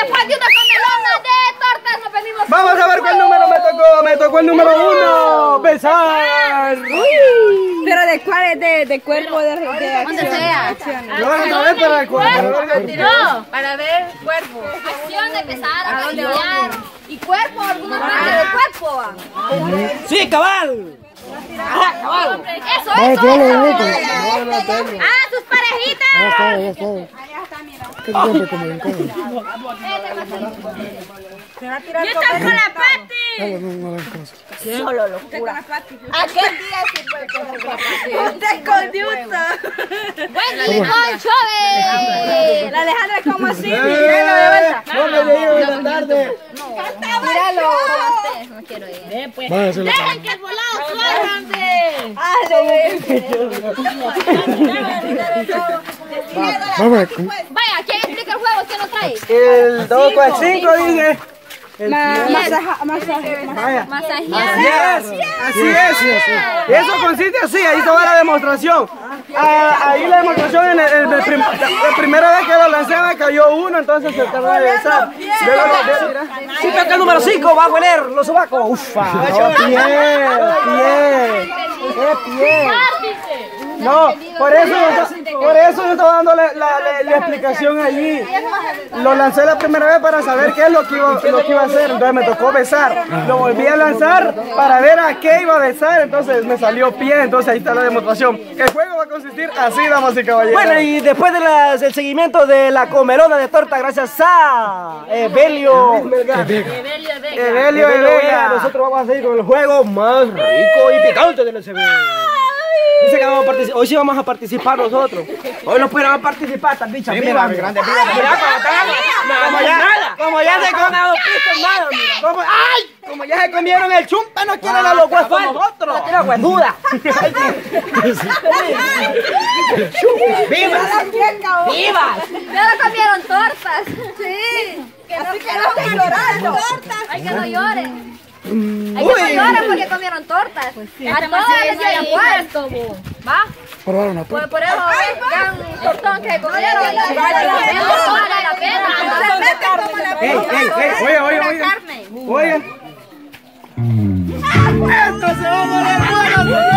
Después de una comelona de tortas nos venimos. Vamos a ver cuál número me tocó. Me tocó el número 1. Besar. Uy. Pero de cuál es de cuerpo de acción. Donde sea. No, para ver para el cuerpo. No, para ver cuerpo. Acción de besar, a bailar. ¿Y cuerpo? ¿Alguna parte del cuerpo? Sí, cabal. Ah, cabal. Eso, eso. Ah, sus parejitas. Yo estoy con la Pati. Solo locura. Aquel día sí fue con la Pati. Usted con Diuta. Bueno, le doy chove. La Alejandra es como así. No me llevo en la tarde. Míralo. No quiero ir. Dejen que el volado suéltanse. Vaya, ¿quién explica el juego? ¿Quién lo trae? El 2 con 5, dije. Masajear. Así es. Eso consiste así, ahí se va la demostración. Ahí la demostración, la primera vez que lo lanzaba cayó uno, entonces se acabó de besar. Si toca el número 5, va a hueler los sobacos. Ufa. Piel. No, por eso yo estaba dando la explicación allí. Lo lancé la primera vez para saber qué es lo que iba a hacer, entonces me tocó besar. Lo volví a lanzar para ver a qué iba a besar, entonces me salió pie, entonces ahí está la demostración. El juego va a consistir así, damas y caballeros. Bueno, y después del seguimiento de la comelona de torta, gracias a Evelio. Nosotros vamos a seguir con el juego más rico y picante de la semana. Dice que vamos a participar. Hoy sí vamos a participar nosotros. Hoy nos pudieron participar tan bichas. Mira, mi grande. Como ya se comieron los pistos, nada, mira. ¡Ay! Como ya se comieron el chumpa, no quieren a los huesos nosotros. No tienen huesuda. ¡Vivas! ¡Vivas! Ya lo comieron tortas. Sí. Así que no están llorando. Ay, que no lloren. Hay que llorar porque comieron tortas. Pues sí. A todos les dieron puesto, ¿va? Probaron a todos. Por eso, vean un tortón que comieron. Oye. ¡Esto se va a poner bueno!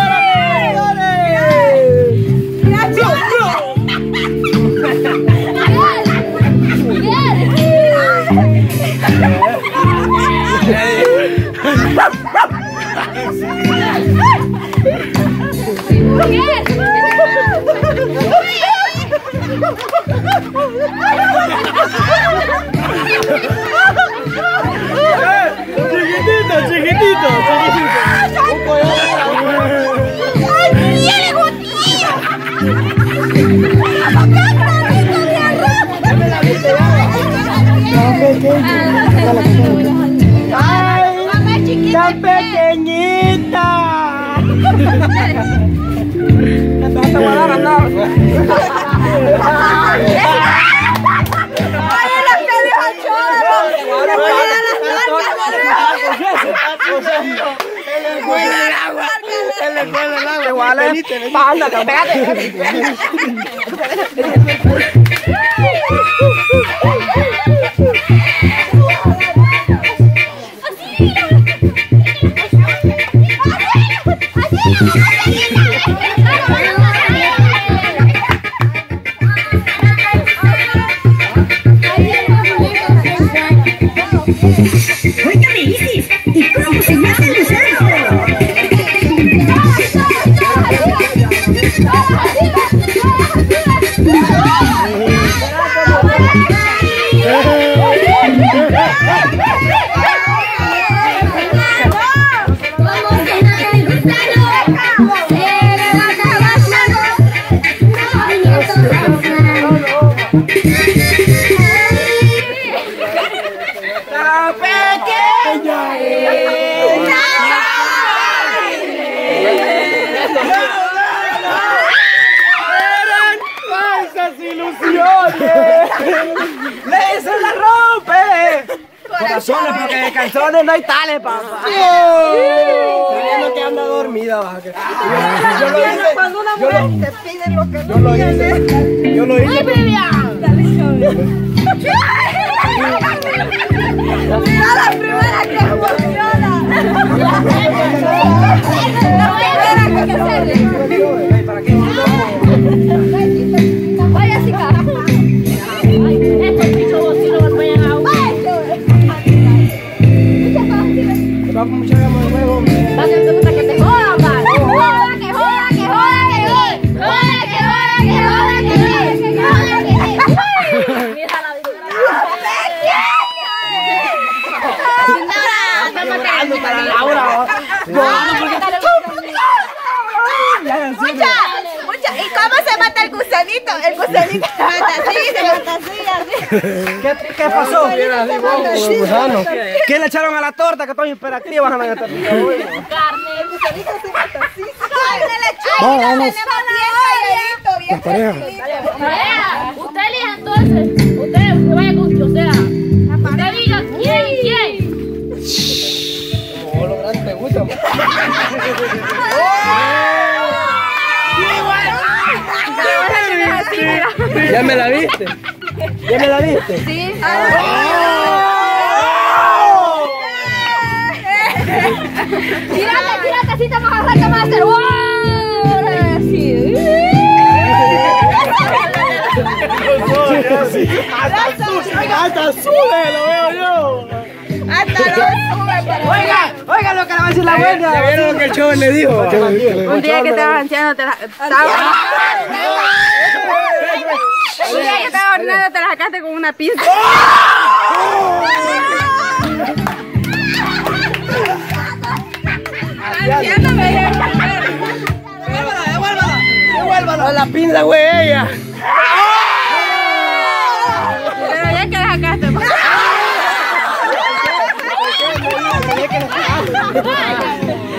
No hay tales, papá. Sabiendo que anda dormida, baja. Cuando una mujer te pide lo que no tiene. Yo lo hice. ¡Ay, bebé! la primera que funciona. La primera que sale. ¿Para qué? Vaya así, carajo. Estos bichos sí los vayan a ahogar. Muchas gracias, huevo. Para que te jodan, va. Que jodan, que jodan, que jodan. ¿Y cómo se mata el gusanito? El gusanito se mata así, así. ¿Qué pasó? ¿Qué le echaron a la torta? Que estoy hiperactiva, bajan a la torta. Carne, el gusanito se mata así. Carne le echó. Bien calladito, bien calladito. Usted elija entonces. Usted vaya con quien sea. Usted diga quién y quién. Como vos lo grande te gusta. ¿Ya me la viste? ¿Ya me la viste? Sí. ¡Oh! Tírate, tírate, así te vas a sacar más el ¡wow! Así. Hasta sube, lo veo yo. Hasta lo sube. Oiga, oiga lo que le va a decir la buena. ¿Ya vieron lo que el joven le dijo? Un día que estabas ansiando, te la... El día que estaba horneando te la sacaste con una pinza. Ansiándome de comer. Devuélvala, devuélvala. Devuélvala. La pinza fue ella. Pero ya que la sacaste.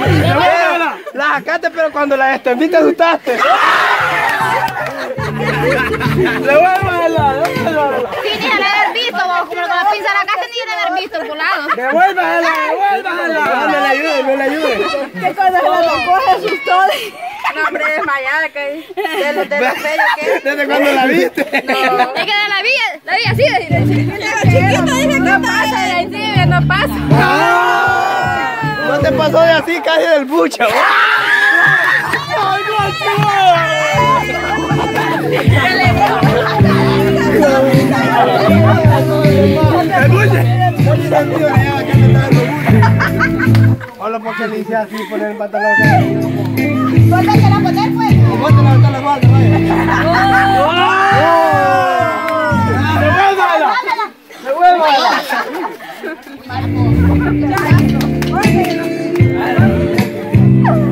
Devuélvala. La sacaste pero cuando la extendí te asustaste. Devuélvala, devuélvala. Sí, ni la haber visto, vos, como con la pinza la casa ni la haber visto, culado. Devuélvala, devuélvala. Me la ayude, me la ayude. Que cuando se la coge asustó. No, hombre, desmayada, que de la pelo que. ¿Desde cuándo la viste? No. Es que la vi así, de no pasa de encima, no pasa. No te pasó de así, casi del bucha. ¡Ay, no, hola, porque le hice así poner el pantalón. Póntela a poner, pues. Póntela a la guarda, vaya.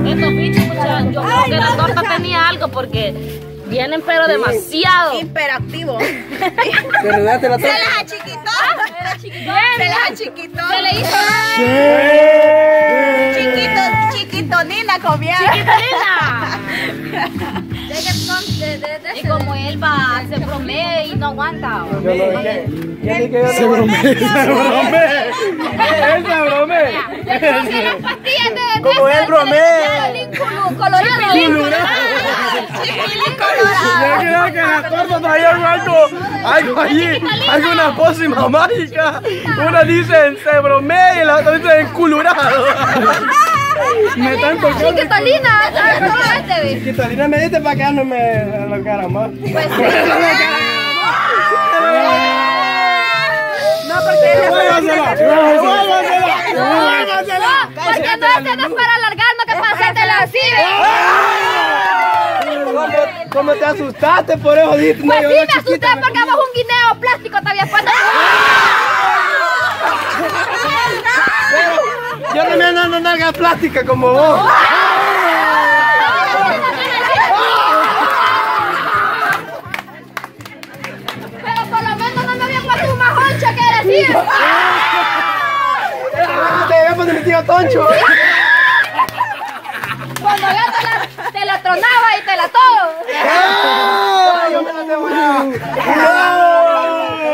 Estos bichos, yo creo que la torta tenía algo porque... Vienen pero demasiado. Hiperactivo. Se las achiquitó. Se le hizo. Sí. Chiquitonina comía. Chiquitonina. Y como él va, se bromea y no aguanta. Se bromea. Él se bromea. Las pastillas de como él bromea. Yo creo que la torta traía algo allí, hay una pócima mágica. Una dice se bromea y la otra dice enculurado. Me están tocando. Chiquitolina me diste para que no me lo cara más. Pues sí. No, porque no es para alargarnos que pasártela así. ¿Cómo te asustaste por eso? Pues sí, me asusté porque vamos un guineo plástico todavía. Yo también ando en nalga plástica como vos. Pero por lo menos no me había puesto más honcho que eres, tío. Te había puesto mi tío Toncho. Cuando yo te la tronaba y te la todo. Yo me la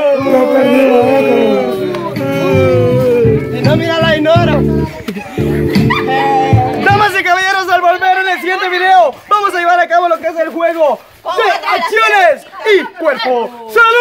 devolví. Y no mira la ignora. Damas y caballeros, al volver en el siguiente video, vamos a llevar a cabo lo que es el juego de acciones y cuerpo. ¡Salud!